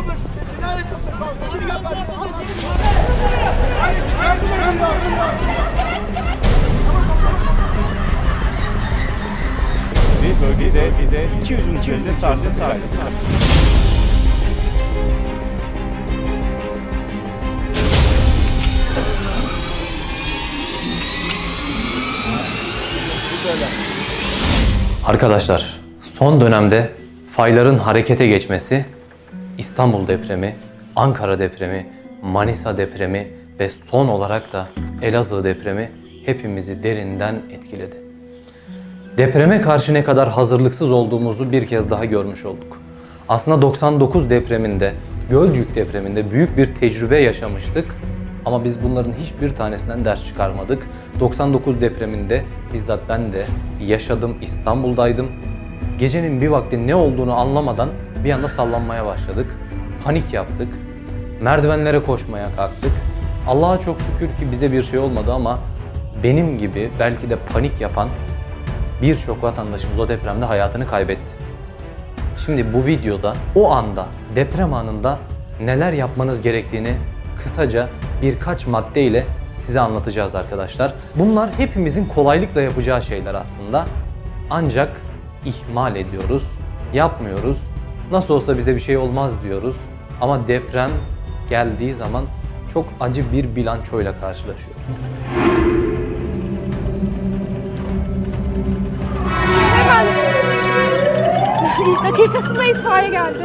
Bir bölgede bir de 200'ün sarsı. Arkadaşlar, son dönemde fayların harekete geçmesi İstanbul depremi, Ankara depremi, Manisa depremi ve son olarak da Elazığ depremi hepimizi derinden etkiledi. Depreme karşı ne kadar hazırlıksız olduğumuzu bir kez daha görmüş olduk. Aslında 99 depreminde, Gölcük depreminde büyük bir tecrübe yaşamıştık. Ama biz bunların hiçbir tanesinden ders çıkarmadık. 99 depreminde bizzat ben de yaşadım, İstanbul'daydım. Gecenin bir vakti ne olduğunu anlamadan bir anda sallanmaya başladık. Panik yaptık. Merdivenlere koşmaya kalktık. Allah'a çok şükür ki bize bir şey olmadı ama benim gibi belki de panik yapan birçok vatandaşımız o depremde hayatını kaybetti. Şimdi bu videoda o anda, deprem anında neler yapmanız gerektiğini kısaca birkaç madde ile size anlatacağız arkadaşlar. Bunlar hepimizin kolaylıkla yapacağı şeyler aslında. Ancak ihmal ediyoruz, yapmıyoruz. Nasıl olsa bize bir şey olmaz diyoruz. Ama deprem geldiği zaman çok acı bir bilançoyla karşılaşıyoruz. İlk dakikasında itfaiye geldi.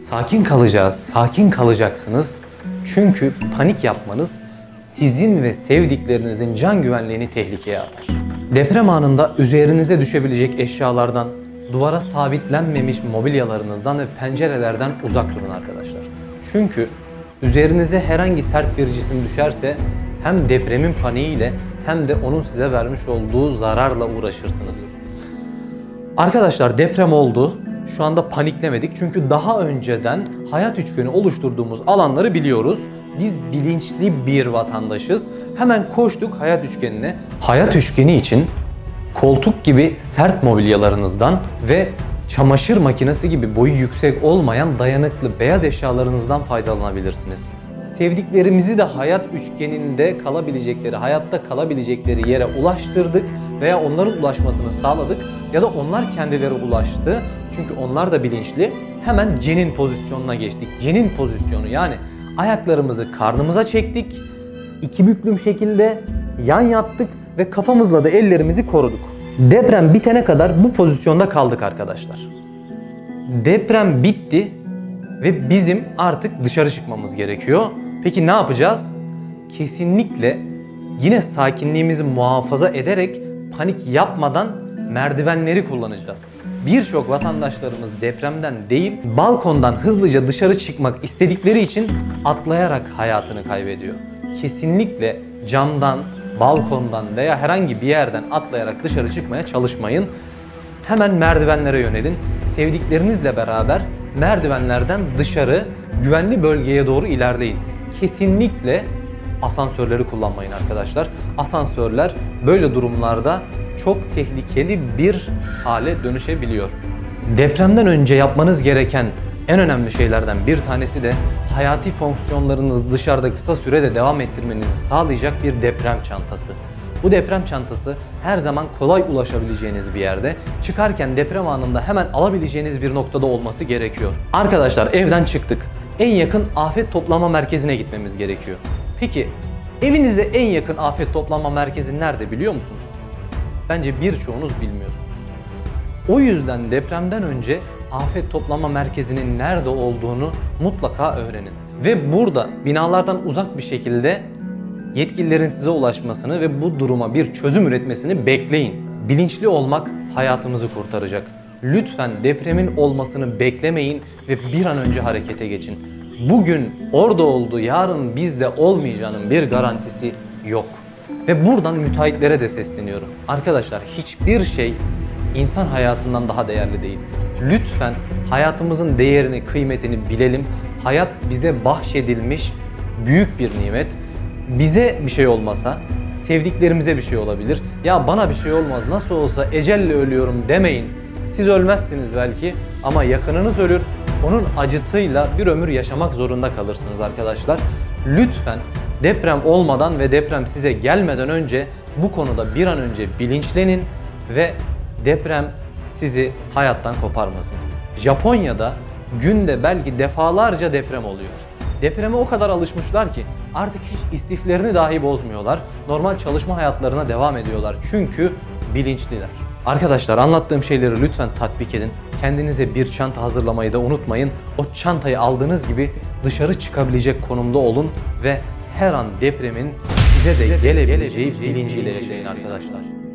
Sakin kalacağız, sakin kalacaksınız. Çünkü panik yapmanız sizin ve sevdiklerinizin can güvenliğini tehlikeye atar. Deprem anında üzerinize düşebilecek eşyalardan, duvara sabitlenmemiş mobilyalarınızdan ve pencerelerden uzak durun arkadaşlar. Çünkü üzerinize herhangi sert bir cisim düşerse hem depremin paniğiyle hem de onun size vermiş olduğu zararla uğraşırsınız. Arkadaşlar, deprem oldu. Şu anda paniklemedik çünkü daha önceden hayat üçgeni oluşturduğumuz alanları biliyoruz. Biz bilinçli bir vatandaşız. Hemen koştuk hayat üçgenine. Hayat üçgeni için koltuk gibi sert mobilyalarınızdan ve çamaşır makinesi gibi boyu yüksek olmayan dayanıklı beyaz eşyalarınızdan faydalanabilirsiniz. Sevdiklerimizi de hayat üçgeninde kalabilecekleri, hayatta kalabilecekleri yere ulaştırdık veya onların ulaşmasını sağladık ya da onlar kendileri ulaştı. Çünkü onlar da bilinçli. Hemen cenin pozisyonuna geçtik. Cenin pozisyonu, yani ayaklarımızı karnımıza çektik. İki büklüm şekilde yan yattık ve kafamızla da ellerimizi koruduk. Deprem bitene kadar bu pozisyonda kaldık arkadaşlar. Deprem bitti ve bizim artık dışarı çıkmamız gerekiyor. Peki ne yapacağız? Kesinlikle yine sakinliğimizi muhafaza ederek panik yapmadan merdivenleri kullanacağız. Birçok vatandaşlarımız depremden değil, balkondan hızlıca dışarı çıkmak istedikleri için atlayarak hayatını kaybediyor. Kesinlikle camdan, balkondan veya herhangi bir yerden atlayarak dışarı çıkmaya çalışmayın. Hemen merdivenlere yönelin. Sevdiklerinizle beraber merdivenlerden dışarı, güvenli bölgeye doğru ilerleyin. Kesinlikle asansörleri kullanmayın arkadaşlar. Asansörler böyle durumlarda çok tehlikeli bir hale dönüşebiliyor. Depremden önce yapmanız gereken en önemli şeylerden bir tanesi de hayati fonksiyonlarınızı dışarıda kısa sürede devam ettirmenizi sağlayacak bir deprem çantası. Bu deprem çantası her zaman kolay ulaşabileceğiniz bir yerde, çıkarken deprem anında hemen alabileceğiniz bir noktada olması gerekiyor. Arkadaşlar, evden çıktık. En yakın afet toplama merkezine gitmemiz gerekiyor. Peki evinize en yakın afet toplama merkezi nerede biliyor musunuz? Bence birçoğunuz bilmiyorsunuz. O yüzden depremden önce afet toplama merkezinin nerede olduğunu mutlaka öğrenin. Ve burada binalardan uzak bir şekilde yetkililerin size ulaşmasını ve bu duruma bir çözüm üretmesini bekleyin. Bilinçli olmak hayatımızı kurtaracak. Lütfen depremin olmasını beklemeyin ve bir an önce harekete geçin. Bugün orada oldu, yarın bizde olmayacağının bir garantisi yok. Ve buradan müteahhitlere de sesleniyorum. Arkadaşlar, hiçbir şey insan hayatından daha değerli değil. Lütfen hayatımızın değerini, kıymetini bilelim. Hayat bize bahşedilmiş büyük bir nimet. Bize bir şey olmasa, sevdiklerimize bir şey olabilir. Ya bana bir şey olmaz, nasıl olsa ecelle ölüyorum demeyin. Siz ölmezsiniz belki ama yakınınız ölür. Onun acısıyla bir ömür yaşamak zorunda kalırsınız arkadaşlar. Lütfen deprem olmadan ve deprem size gelmeden önce bu konuda bir an önce bilinçlenin ve deprem sizi hayattan koparmasın. Japonya'da günde belki defalarca deprem oluyor. Depreme o kadar alışmışlar ki artık hiç istiflerini dahi bozmuyorlar. Normal çalışma hayatlarına devam ediyorlar çünkü bilinçliler. Arkadaşlar anlattığım şeyleri lütfen tatbik edin. Kendinize bir çanta hazırlamayı da unutmayın. O çantayı aldığınız gibi dışarı çıkabilecek konumda olun ve her an depremin size de gelebileceği bilinciyle yaşayın arkadaşlar.